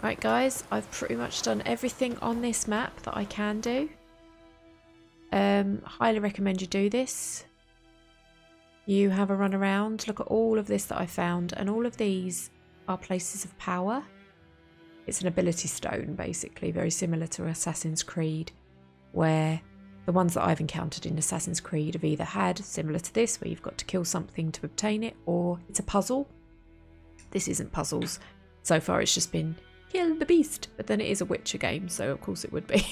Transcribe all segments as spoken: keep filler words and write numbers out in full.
Right guys, I've pretty much done everything on this map that I can do. Um, highly recommend you do this. You have a run around, look at all of this that I found, and all of these are places of power. It's an ability stone basically, very similar to Assassin's Creed, where the ones that I've encountered in Assassin's Creed have either had, similar to this, where you've got to kill something to obtain it, or it's a puzzle. This isn't puzzles. So far it's just been kill the beast, but then it is a Witcher game, so of course it would be.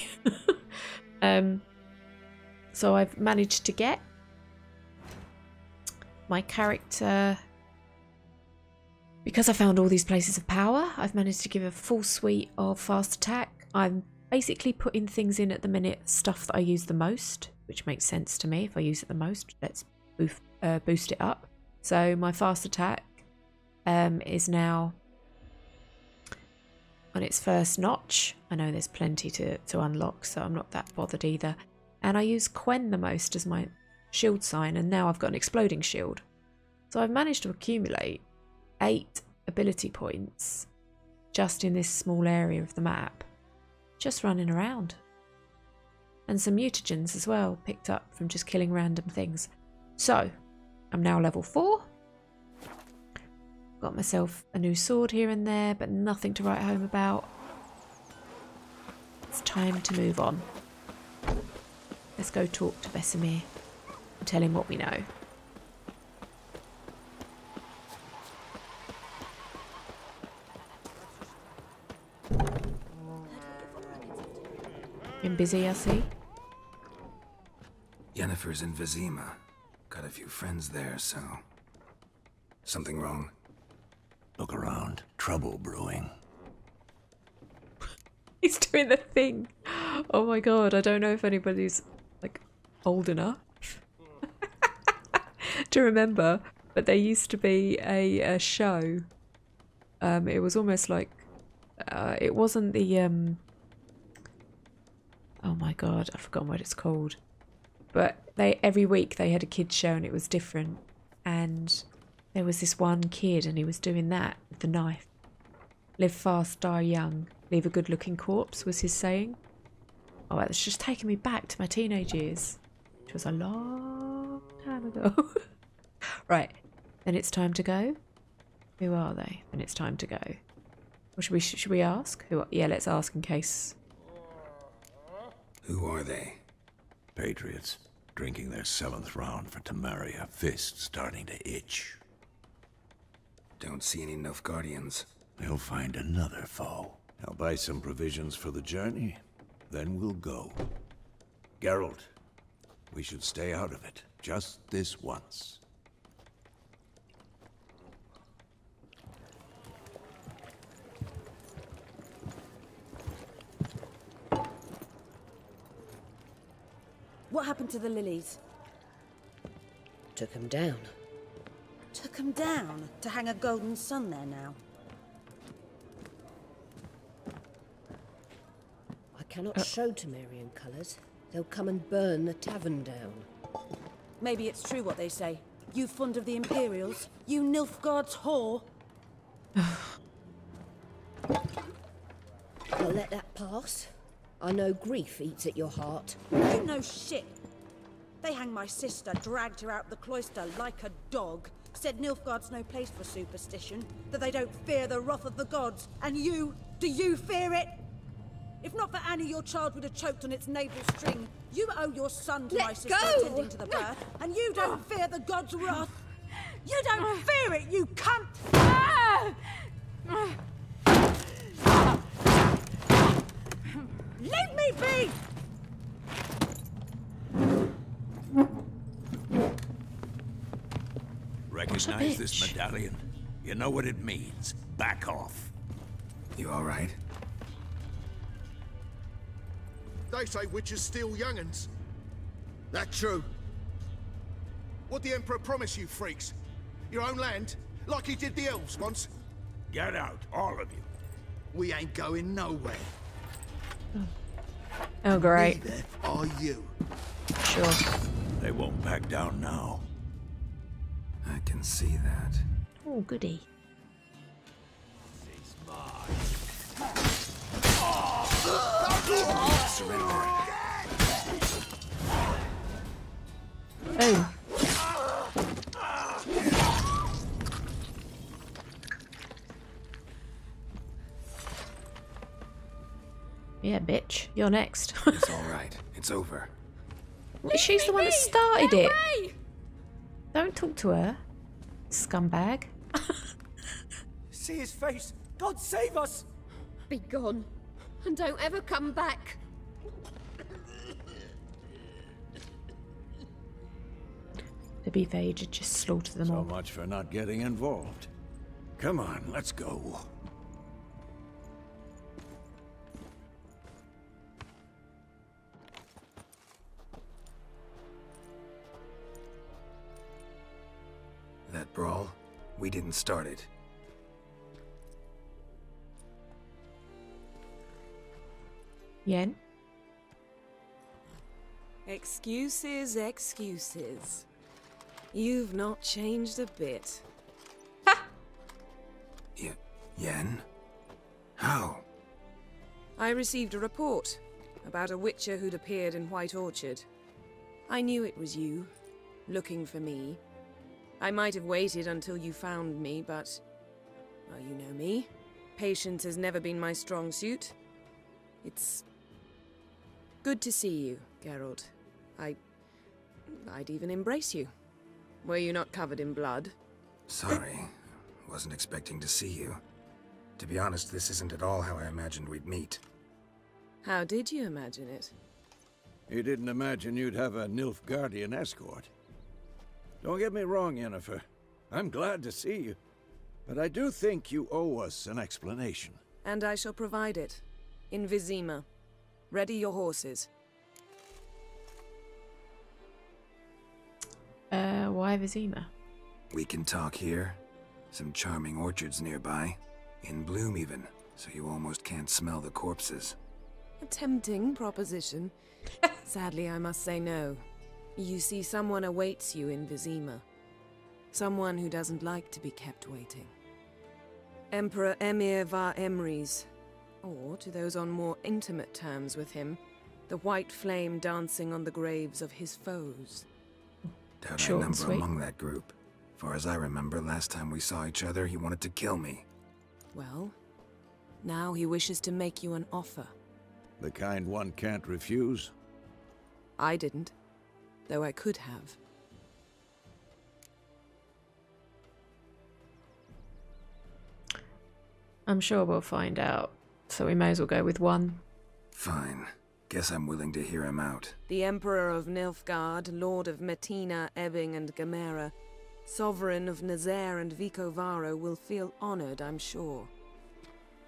um, so I've managed to get my character, because I found all these places of power, I've managed to give a full suite of fast attack. I'm basically putting things in at the minute, stuff that I use the most, which makes sense to me. If I use it the most, let's boof, uh, boost it up. So my fast attack um, is now on its first notch. I know there's plenty to, to unlock, so I'm not that bothered either. And I use Quen the most as my shield sign, and now I've got an exploding shield. So I've managed to accumulate eight ability points just in this small area of the map, just running around. And some mutagens as well, picked up from just killing random things. So I'm now level four. Got myself a new sword here and there, but nothing to write home about. It's time to move on. Let's go talk to Vesemir and tell him what we know. Been busy, I see. Yennefer's in Vizima. Got a few friends there, so... Something wrong? Look around. Trouble brewing. He's doing the thing. Oh my god, I don't know if anybody's, like, old enough to remember, but there used to be a, a show. Um, it was almost like... Uh, it wasn't the... Um, oh my god, I've forgotten what it's called. But they every week they had a kids show and it was different. And there was this one kid and he was doing that with the knife. Live fast, die young, leave a good looking corpse was his saying. Oh, it's just taking me back to my teenage years, which was a long time ago. Right, then it's time to go. Who are they? Then it's time to go. Or should we, should we ask? Who are, yeah, let's ask in case... Who are they? Patriots, drinking their seventh round for Temaria, fists starting to itch. Don't see any Nilfgaardians. They'll find another foe. I'll buy some provisions for the journey, then we'll go. Geralt, we should stay out of it, just this once. What happened to the lilies? Took them down. Took them down? To hang a golden sun there now? I cannot uh. show Temerian colours. They'll come and burn the tavern down. Maybe it's true what they say. You fond of the Imperials? You Nilfgaard's whore? I'll let that pass. I know grief eats at your heart. You know shit. They hanged my sister, dragged her out the cloister like a dog. Said Nilfgaard's no place for superstition, that they don't fear the wrath of the gods. And you, do you fear it? If not for Annie, your child would have choked on its navel string. You owe your son to Let my sister go. Attending to the no. birth, and you don't oh. fear the gods' wrath. You don't oh. fear it, you cunt! Ah. Ah. Leave me be! Recognize this medallion. You know what it means. Back off. You all right? They say witches steal young'uns. That true? What the Emperor promised you, freaks? Your own land, like he did the elves once. Get out, all of you. We ain't going nowhere. Oh great. Neither are you? Sure. They won't back down now. I can see that. Oh goody. This is mine. Yeah, bitch. You're next. It's alright. It's over. She's the one that started it. Don't talk to her, scumbag. See his face. God save us. Be gone. And don't ever come back. To be fair, you just slaughter them all. So much for not getting involved. Come on, let's go. That brawl, we didn't start it. Yen? Excuses, excuses. You've not changed a bit. Ha! Y Yen? How? I received a report about a Witcher who'd appeared in White Orchard. I knew it was you, looking for me. I might have waited until you found me, but... well, you know me. Patience has never been my strong suit. It's... good to see you, Geralt. I... I'd even embrace you. Were you not covered in blood? Sorry. Wasn't expecting to see you. To be honest, this isn't at all how I imagined we'd meet. How did you imagine it? You didn't imagine you'd have a Nilfgaardian escort. Don't get me wrong, Yennefer. I'm glad to see you. But I do think you owe us an explanation. And I shall provide it. In Vizima. Ready your horses. Uh, why Vizima? We can talk here. Some charming orchards nearby. In bloom even, so you almost can't smell the corpses. A tempting proposition. Sadly, I must say no. You see, someone awaits you in Vizima. Someone who doesn't like to be kept waiting. Emperor Emir Var Emrys, or, to those on more intimate terms with him, the white flame dancing on the graves of his foes. Doubt I number among that group. Far as I remember, last time we saw each other, he wanted to kill me. Well, now he wishes to make you an offer. The kind one can't refuse. I didn't, though I could have. I'm sure we'll find out, so we may as well go with one. Fine. Guess I'm willing to hear him out. The Emperor of Nilfgaard, Lord of Metina, Ebbing and Gamera, Sovereign of Nazare and Vicovaro will feel honored, I'm sure.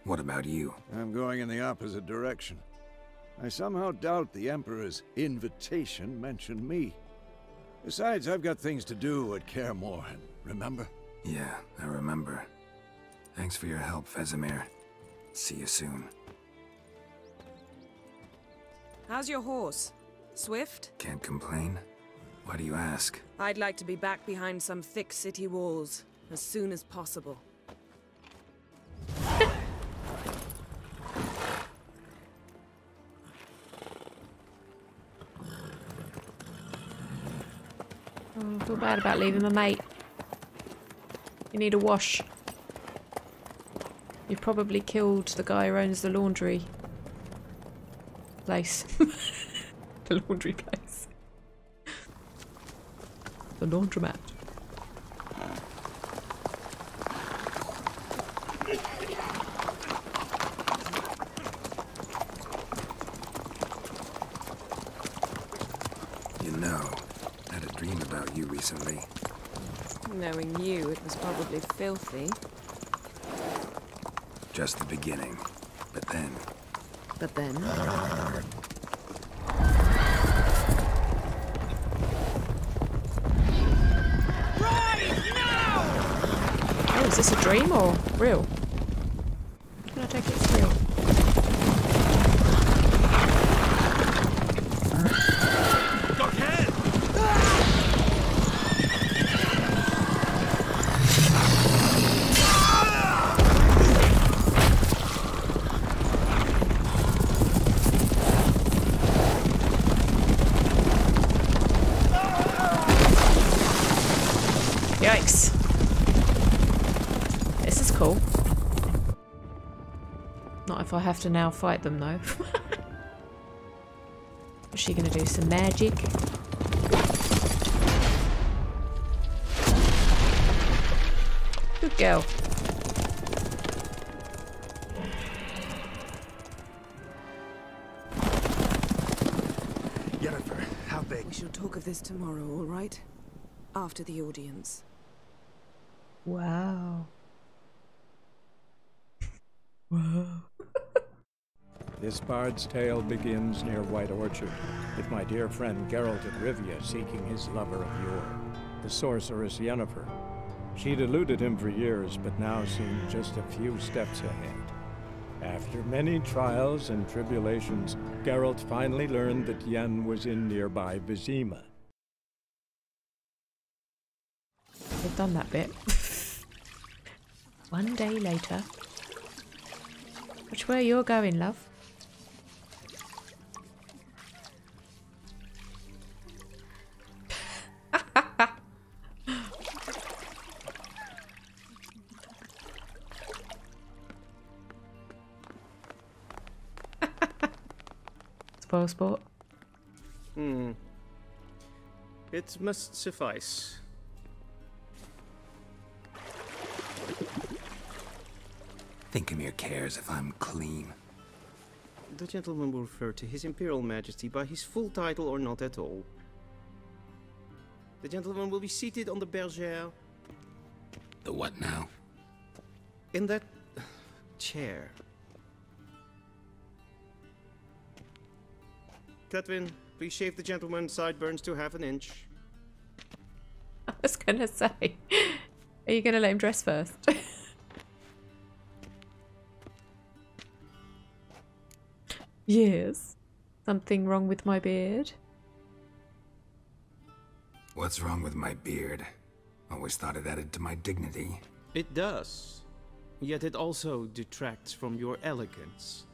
What about you? I'm going in the opposite direction. I somehow doubt the Emperor's invitation mentioned me. Besides, I've got things to do at Kaer Morhen, remember? Yeah, I remember. Thanks for your help, Vesemir. See you soon. How's your horse? Swift? Can't complain. Why do you ask? I'd like to be back behind some thick city walls as soon as possible. Oh, I feel bad about leaving my mate. You need a wash. You've probably killed the guy who owns the laundry. Place. The laundry place. The laundromat. You know, I had a dream about you recently. Knowing you, it was probably filthy. Just the beginning, but then... But then... Right now! Oh, is this a dream or real? Can I take it as real? Yikes. This is cool. Not if I have to now fight them, though. Is she gonna do some magic? Good girl. Yennefer, how big? We shall talk of this tomorrow, all right? After the audience. Wow. Wow. This bard's tale begins near White Orchard, with my dear friend Geralt of Rivia seeking his lover of yore, the sorceress Yennefer. She'd eluded him for years, but now seemed just a few steps ahead. After many trials and tribulations, Geralt finally learned that Yen was in nearby Vizima. I've done that bit. One day later. Which way you're going, love? Spoil sport. Hmm. It must suffice. Think Emir cares if I'm clean. The gentleman will refer to his Imperial Majesty by his full title or not at all. The gentleman will be seated on the bergère. The what now? In that chair. Tatwin, please shave the gentleman's sideburns to half an inch. I was gonna say, are you gonna let him dress first? Yes. Something wrong with my beard? What's wrong with my beard? Always thought it added to my dignity. It does. Yet it also detracts from your elegance.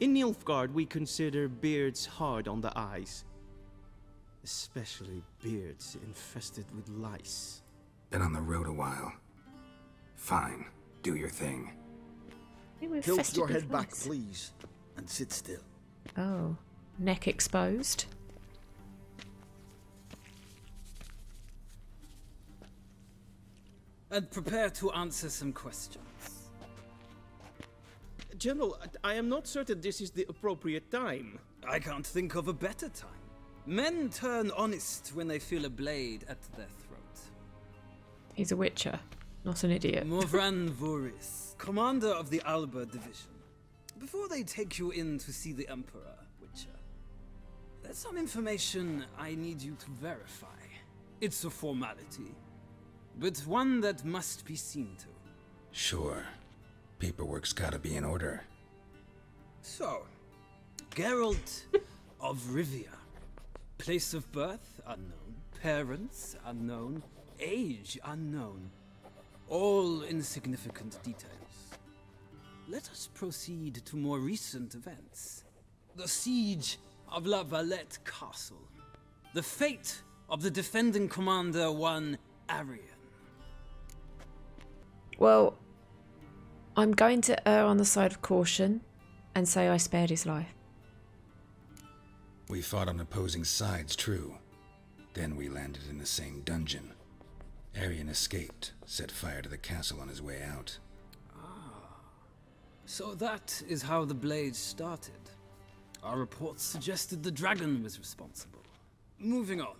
In Nilfgaard, we consider beards hard on the eyes. Especially beards infested with lice. Been on the road a while. Fine, do your thing. Tilt your head back, please, and sit still. Oh, neck exposed. And prepare to answer some questions. General, I am not certain this is the appropriate time. I can't think of a better time. Men turn honest when they feel a blade at their throat. He's a Witcher, not an idiot. Morvan Voris, commander of the Alba division. Before they take you in to see the Emperor, Witcher, there's some information I need you to verify. It's a formality, but one that must be seen to. Sure. Paperwork's gotta be in order. So, Geralt of Rivia. Place of birth unknown, parents unknown, age unknown. All insignificant details. Let us proceed to more recent events. The siege of La Valette Castle. The fate of the defending commander, one Aryan. Well, I'm going to err on the side of caution and say I spared his life. We fought on opposing sides, true. Then we landed in the same dungeon. Aryan escaped, set fire to the castle on his way out. Ah. So that is how the blade started. Our reports suggested the dragon was responsible. Moving on.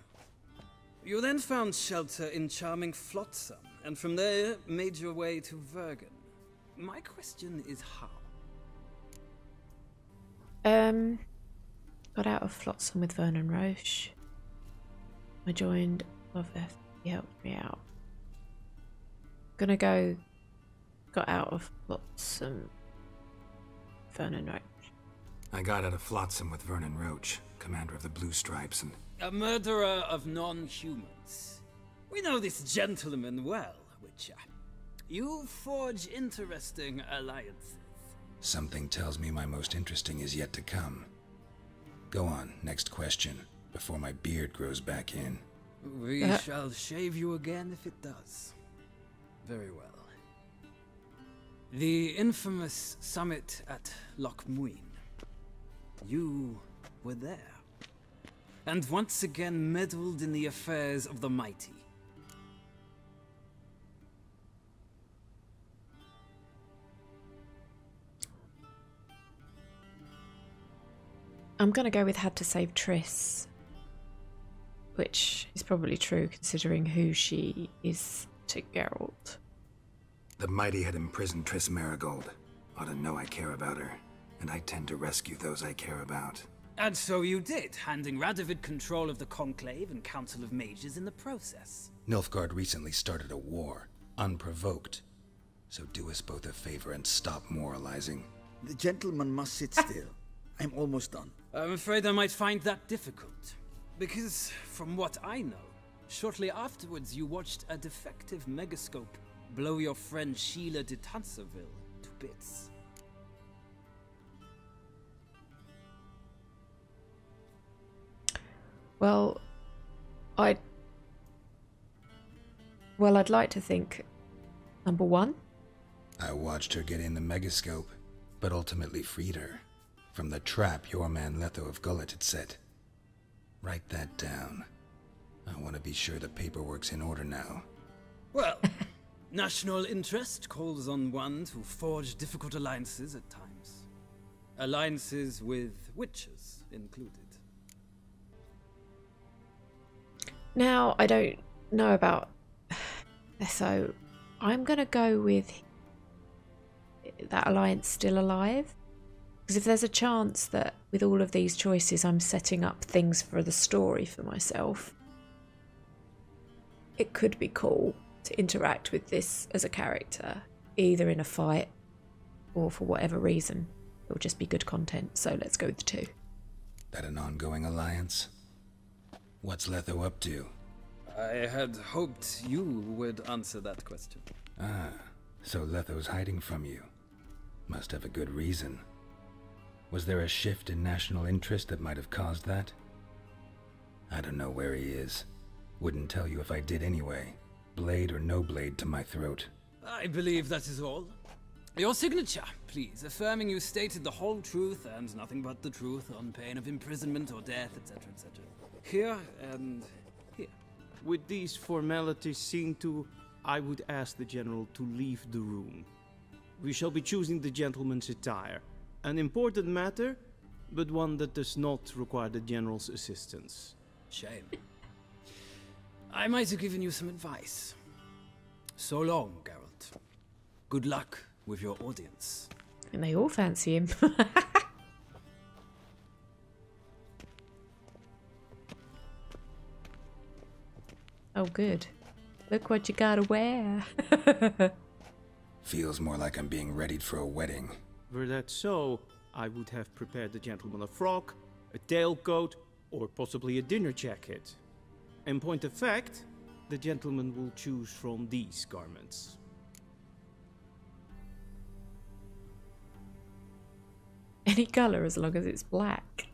You then found shelter in charming Flotsam, and from there made your way to Vergen. My question is how? Um, got out of Flotsam with Vernon Roche. I joined Love F. He helped me out. Gonna go. Got out of Flotsam. Vernon Roche. I got out of Flotsam with Vernon Roche, commander of the Blue Stripes, and a murderer of non-humans. We know this gentleman well, Witcher. You forge interesting alliances. Something tells me my most interesting is yet to come. Go on, next question, before my beard grows back in. We uh. shall shave you again if it does. Very well. The infamous summit at Loch Muin. You were there, and once again meddled in the affairs of the mighty. I'm gonna go with had to save Triss, which is probably true considering who she is to Geralt. The mighty had imprisoned Triss Marigold. Ought to know I care about her, and I tend to rescue those I care about. And so you did, handing Radovid control of the Conclave and Council of Mages in the process. Nilfgaard recently started a war, unprovoked. So do us both a favor and stop moralizing. The gentleman must sit still. I'm almost done. I'm afraid I might find that difficult. Because, from what I know, shortly afterwards you watched a defective megascope blow your friend Síle de Tansarville to bits. Well, I... Well, I'd like to think... Number one? I watched her get in the megascope, but ultimately freed her from the trap your man Letho of Gullet had set. Write that down. I want to be sure the paperwork's in order now. Well... National interest calls on one to forge difficult alliances at times. Alliances with witches included. Now, I don't know about... So, I'm going to go with that alliance still alive. Because if there's a chance that with all of these choices I'm setting up things for the story for myself, it could be cool to interact with this as a character, either in a fight or for whatever reason. It'll just be good content, so let's go with the two. That an ongoing alliance? What's Letho up to? I had hoped you would answer that question. Ah, so Letho's hiding from you. Must have a good reason. Was there a shift in national interest that might have caused that? I don't know where he is. Wouldn't tell you if I did anyway. Blade or no blade to my throat. I believe that is all. Your signature, please, affirming you stated the whole truth and nothing but the truth on pain of imprisonment or death, et cetera, et cetera. Here and here. With these formalities seen to, I would ask the general to leave the room. We shall be choosing the gentleman's attire. An important matter, but one that does not require the general's assistance. Shame. I might have given you some advice. So long, Geralt. Good luck with your audience. And they all fancy him. Oh, good. Look what you gotta wear. Feels more like I'm being readied for a wedding. Were that so, I would have prepared the gentleman a frock, a tailcoat, or possibly a dinner jacket. In point of fact, the gentleman will choose from these garments. Any color as long as it's black.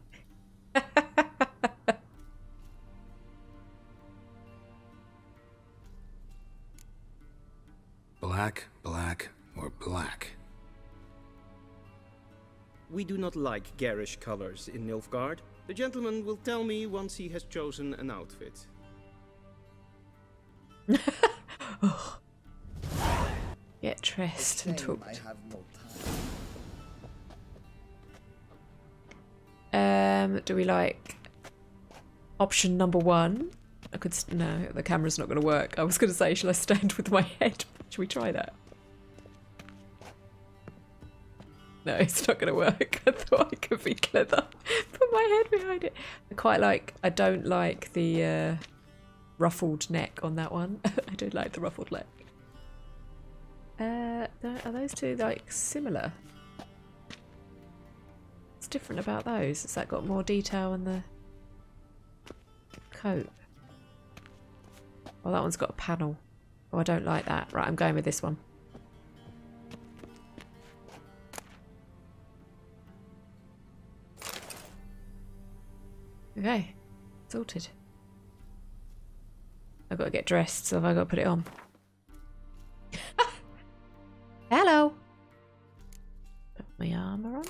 Black, black, or black. We do not like garish colors in Nilfgaard. The gentleman will tell me once he has chosen an outfit. Oh. Get dressed and talk. Um, do we like option number one? I could st no, the camera's not going to work. I was going to say, shall I stand with my head? Should we try that? No, it's not going to work. I thought I could be clever. Put my head behind it. I quite like. I don't like the. Uh, Ruffled neck on that one. I don't like the ruffled neck. Uh, are those two like similar? What's different about those? Has that got more detail on the coat? Well, that one's got a panel. Oh, I don't like that. Right, I'm going with this one. Okay, sorted. I've got to get dressed, so I've got to put it on. Hello! my armor on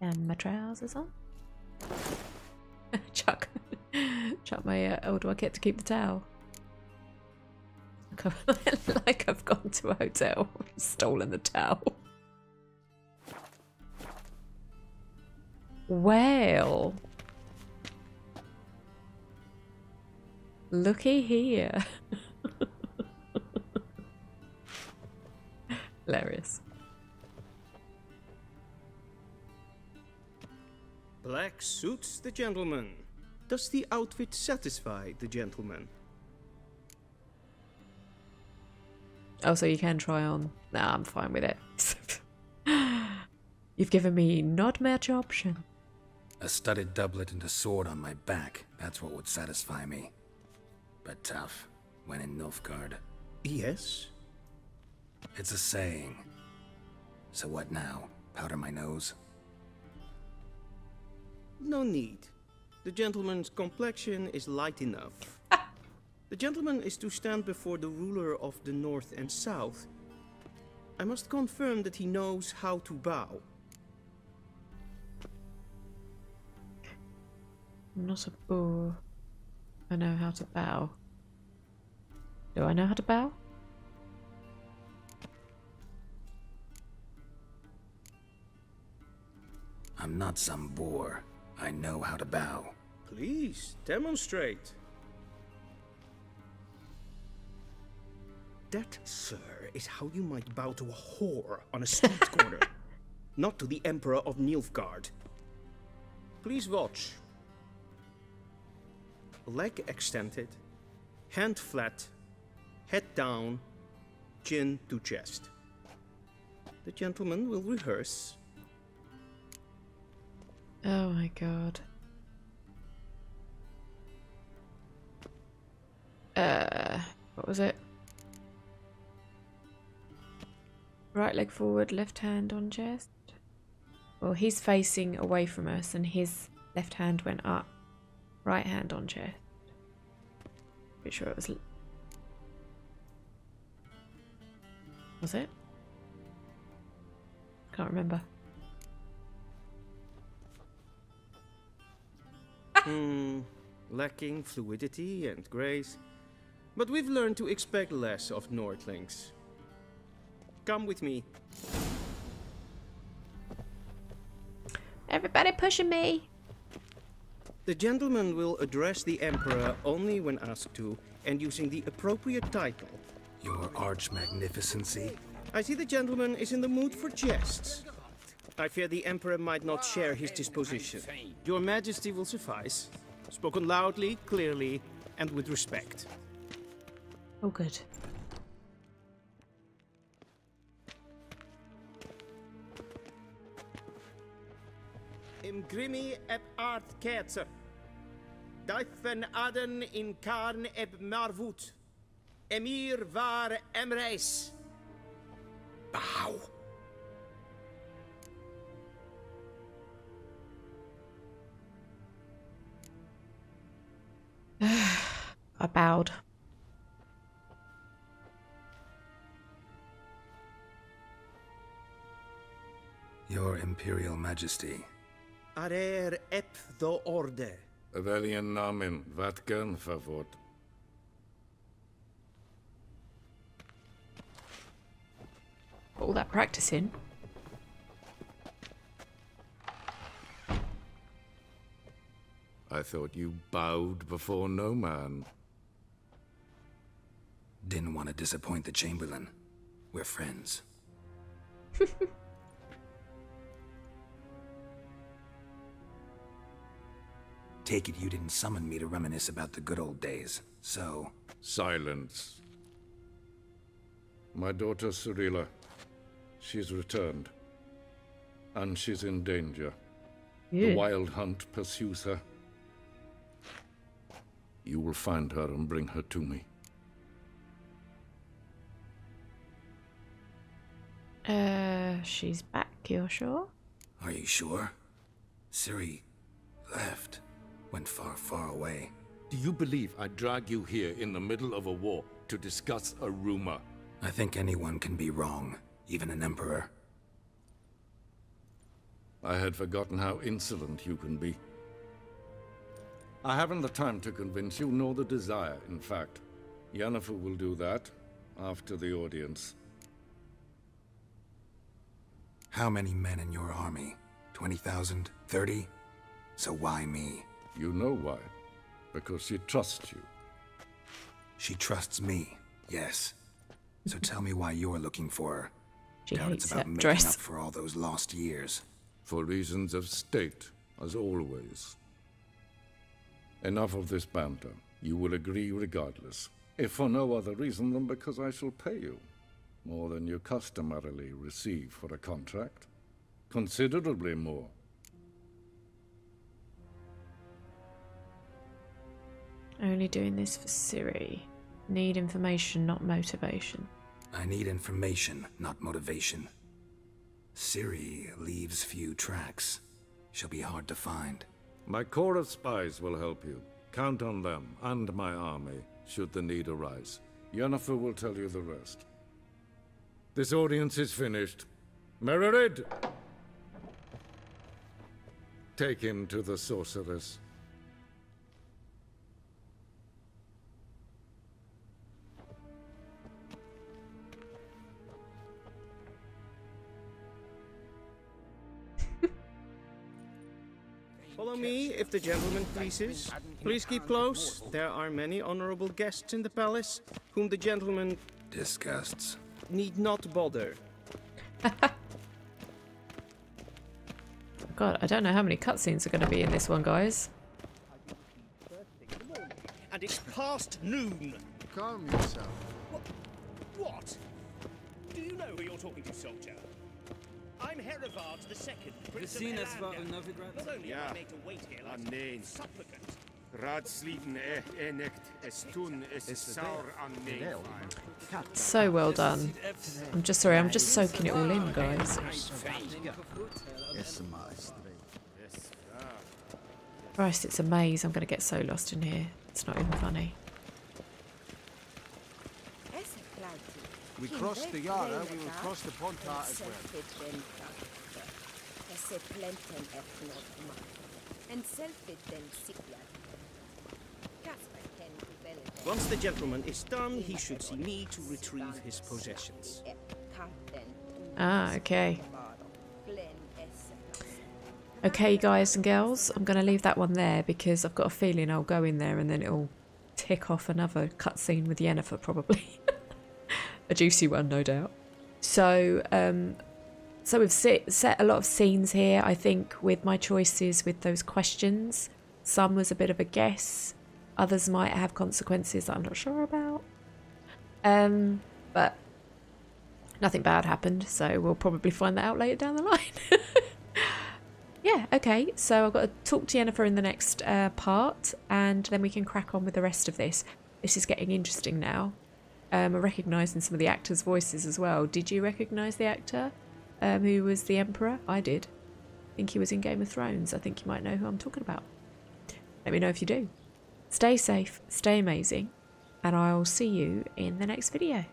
and my trousers on. Chuck. Chuck my uh, old bucket to keep the towel. Like I've gone to a hotel and stolen the towel. Well. Looky here. Hilarious. Black suits the gentleman. Does the outfit satisfy the gentleman? Oh, so you can try on. Nah, I'm fine with it. You've given me not match option. A studded doublet and a sword on my back. That's what would satisfy me. But tough, when in Nilfgaard. Yes? It's a saying. So what now? Powder my nose? No need. The gentleman's complexion is light enough. The gentleman is to stand before the ruler of the north and south. I must confirm that he knows how to bow. I'm not a boor. I know how to bow. Do I know how to bow? I'm not some boor. I know how to bow. Please, demonstrate. That, sir, is how you might bow to a whore on a street corner, not to the Emperor of Nilfgaard. Please watch. Leg extended, hand flat, head down, chin to chest. The gentleman will rehearse. Oh my god. Uh, what was it? Right leg forward, left hand on chest. Well, he's facing away from us and his left hand went up. Right hand on chest. Pretty sure it was... Was it? Can't remember. Hmm, lacking fluidity and grace. But we've learned to expect less of Nordlings. Come with me. Everybody pushing me. The gentleman will address the Emperor only when asked to, and using the appropriate title. Your Arch-Magnificency? I see the gentleman is in the mood for jests. I fear the Emperor might not share his disposition. Your Majesty will suffice. Spoken loudly, clearly, and with respect. Oh, good. Im Grimmi eb Art Kerze. Deifen Aden in Karn eb Marvut. Emir Var Emrys. Bow. I bowed. Your Imperial Majesty. Arer ep the orde. Welchen Namen wat gern verwort. All that practicing. I thought you bowed before no man. Didn't want to disappoint the Chamberlain. We're friends. Take it you didn't summon me to reminisce about the good old days, so... Silence. My daughter Cirilla. She's returned. And she's in danger. Yeah. The Wild Hunt pursues her. You will find her and bring her to me. Uh, she's back, you're sure? Are you sure? Ciri left. Went far, far away. Do you believe I drag you here in the middle of a war to discuss a rumor? I think anyone can be wrong, even an emperor. I had forgotten how insolent you can be. I haven't the time to convince you, nor the desire, in fact. Yennefer will do that after the audience. How many men in your army? twenty thousand? thirty? So why me? You know why. Because she trusts you. She trusts me, yes. So tell me why you're looking for her. She Doubt hates it's about that making dress. up for all those lost years. For reasons of state, as always. Enough of this banter. You will agree regardless, if for no other reason than because I shall pay you more than you customarily receive for a contract. Considerably more. Only doing this for Ciri. Need information, not motivation. I need information, not motivation. Ciri leaves few tracks. She'll be hard to find. My corps of spies will help you. Count on them and my army, should the need arise. Yennefer will tell you the rest. This audience is finished. Mererid! Take him to the sorceress. Follow me, if the gentleman pleases. Please keep close. There are many honorable guests in the palace, whom the gentleman disgusts. Need not bother. God, I don't know how many cutscenes are going to be in this one, guys. And it's past noon. Calm yourself. What? What? Do you know who you're talking to, soldier? I'm Herivard the Second, Prince of Elanda. Yeah, I'm named. So well done. I'm just sorry, I'm just soaking it all in, guys. Christ, it's a maze. I'm going to get so lost in here. It's not even funny. We crossed the Yara, we will cross the Pontar as well. Once the gentleman is done, he should see me to retrieve his possessions. Ah, okay. Okay, guys and girls, I'm going to leave that one there because I've got a feeling I'll go in there and then it'll tick off another cutscene with Yennefer, probably. A juicy one, no doubt. So um, so we've set, set a lot of scenes here, I think, with my choices with those questions. Some was a bit of a guess. Others might have consequences that I'm not sure about. Um, but nothing bad happened, so we'll probably find that out later down the line. Yeah, okay. So I've got to talk to Yennefer in the next uh, part, and then we can crack on with the rest of this. This is getting interesting now. Um, recognising some of the actors' voices as well. Did you recognise the actor um, who was the Emperor? I did. I think he was in Game of Thrones. I think you might know who I'm talking about. Let me know if you do. Stay safe, stay amazing, and I'll see you in the next video.